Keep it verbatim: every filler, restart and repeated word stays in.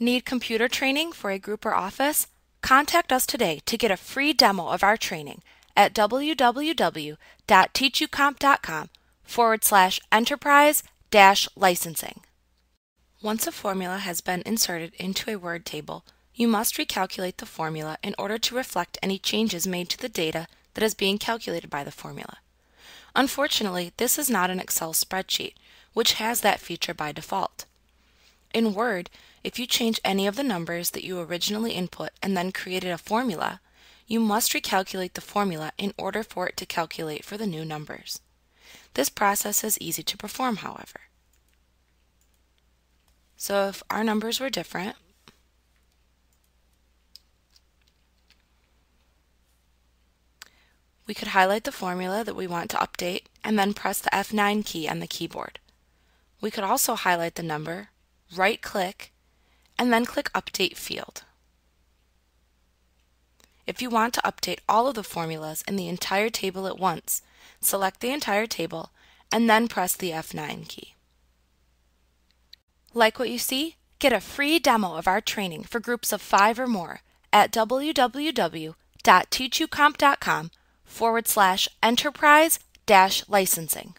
Need computer training for a group or office? Contact us today to get a free demo of our training at www.teachucomp.com forward slash enterprise dash licensing. Once a formula has been inserted into a Word table, you must recalculate the formula in order to reflect any changes made to the data that is being calculated by the formula. Unfortunately, this is not an Excel spreadsheet, which has that feature by default. In Word, if you change any of the numbers that you originally input and then created a formula, you must recalculate the formula in order for it to calculate for the new numbers. This process is easy to perform, however. So if our numbers were different, we could highlight the formula that we want to update and then press the F nine key on the keyboard. We could also highlight the number, right-click, and then click Update Field. If you want to update all of the formulas in the entire table at once, select the entire table and then press the F nine key. Like what you see? Get a free demo of our training for groups of five or more at www.teachucomp.com forward slash enterprise dash licensing.